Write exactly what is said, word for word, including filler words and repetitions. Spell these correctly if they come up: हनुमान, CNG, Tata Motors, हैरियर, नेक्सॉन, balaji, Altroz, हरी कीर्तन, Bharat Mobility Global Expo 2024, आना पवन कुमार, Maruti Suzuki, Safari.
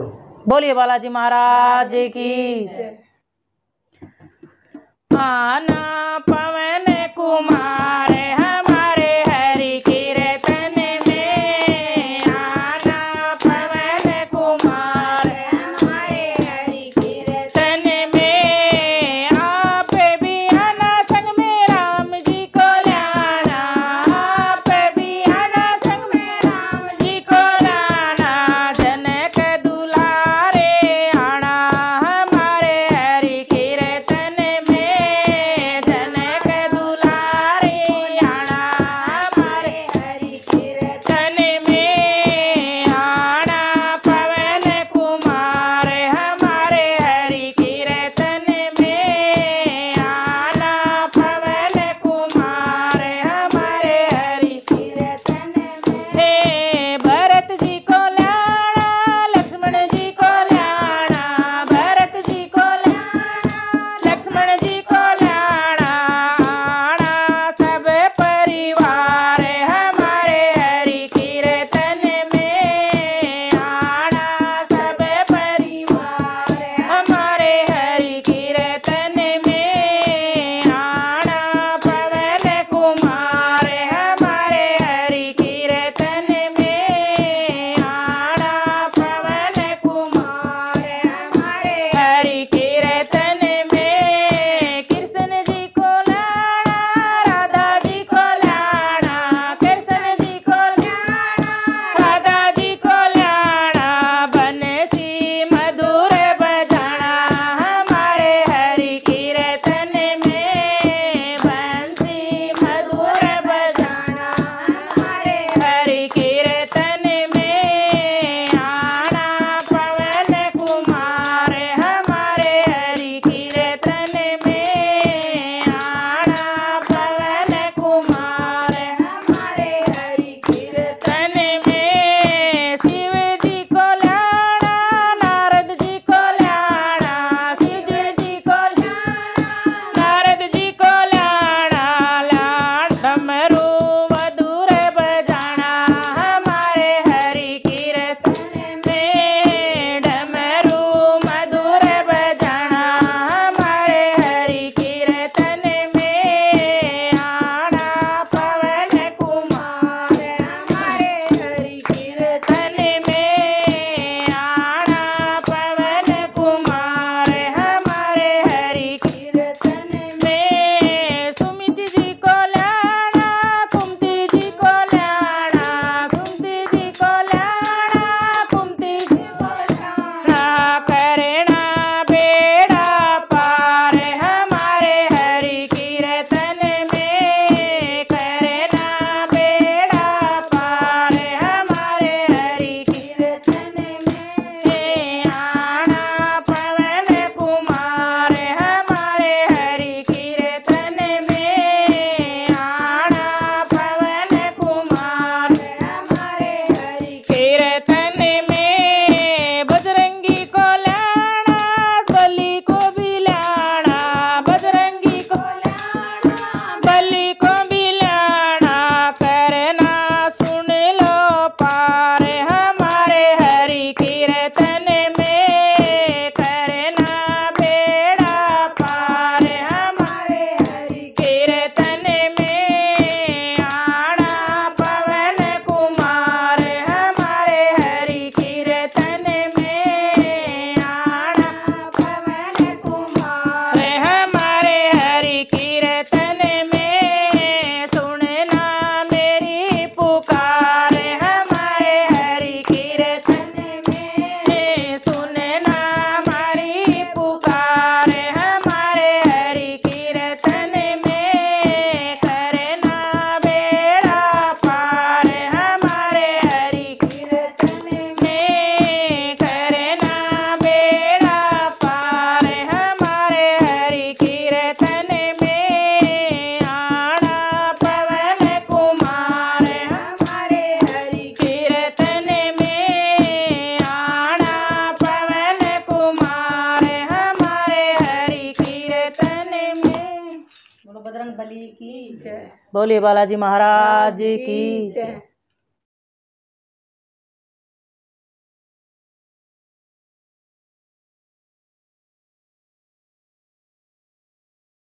बोलिए बालाजी महाराज की जय। आना पवन कुमार हमारे हरि कीर्तन में, आना पवन कुमार हमारे हरि कीर्तन में, आप भी आना संग में राम जी को लाना, आप भी आना संग में राम जी को लाना, जनक दुलारे आना हमारे हरि कीर्तन में, जनक दुलारे आना हमारे हरि कीर्तन में, आना पवन कुमार हमारे हरि कीर्तन में, आना पवन कुमार हमारे हरि कीर्तन में, हे भरत जी को लाना, लक्ष्मण जी को लाना, भरत जी को लाना, लक्ष्मण जी को लाना, आना सब परिवार हमारे हरि कीर्तन में, आना सब परिवार हमारे हरि कीर्तन में, आना पवन कुमार हमारे हरि कीर्तन में, आना पवन कुमार हमारे हरि कीर्तन में, कृष्ण जी को लाना, राधा जी को लाना, कृष्ण जी को लाना, राधा जी को लाना, बंसी मधुर बजाना हमारे हरि कीर्तन में, बंसी मधुर बजाना हमारे हरि कीर्तन में, आना पवन कुमार हमारे हरि कीर्तन में, आना पवन कुमार हमारे हरि कीर्तन में, शिव जी को लाना, नारद जी को लाना, शिव जी को लाना, नारद जी को लाना, लाड डमरू मधुर बजाना हमारे हरि कीर्तन में, डमरू मधुर बजाना हमारे हरि कीर्तन में, आना पवन कुमार हमारे हरि कीर्तन में, आना पवन कुमार हमारे हरि कीर्तन में, सुमित जी को लाना, कुमती जी को लाना, कुमती जी को लाना, कुमती जी को लाना, करना बेड़ा पार हमारे हरि कीर्तन में, करना बेड़ा पार हमारे हरि कीर्तन में, आना पवन कुमार हमारे हरि कीर्तन में, आना पवन कुमार हमारे हरि कीर्तन में, बजरंगी को लाना, बलि को भी लाना, बजरंगी को लाना, बलि को भी लाना, करना सुन लो पार हमारे हरि कीर्तन में, करना बेड़ा पार हमारे हरि कीर्तन में, आना पवन कुमार हमारे हरि कीर्तन में, आना पवन कुमार हमारे हरि कीर्तन में, सुनना मेरी पुकार हमारे हरि कीर्तन में, सुनना हमारी पुकार हमारे हरि कीर्तन में, करना बेड़ा पार हमारे हरि कीर्तन में, करना बेड़ा पार हमारे हरि कीर्तन में, आना पवन कुमार हमारे हरि कीर्तन में, आना पवन कुमार हमारे हरि कीर्तन में, बोलो बजरंग बली की जय, बोलिए बालाजी महाराज की जय।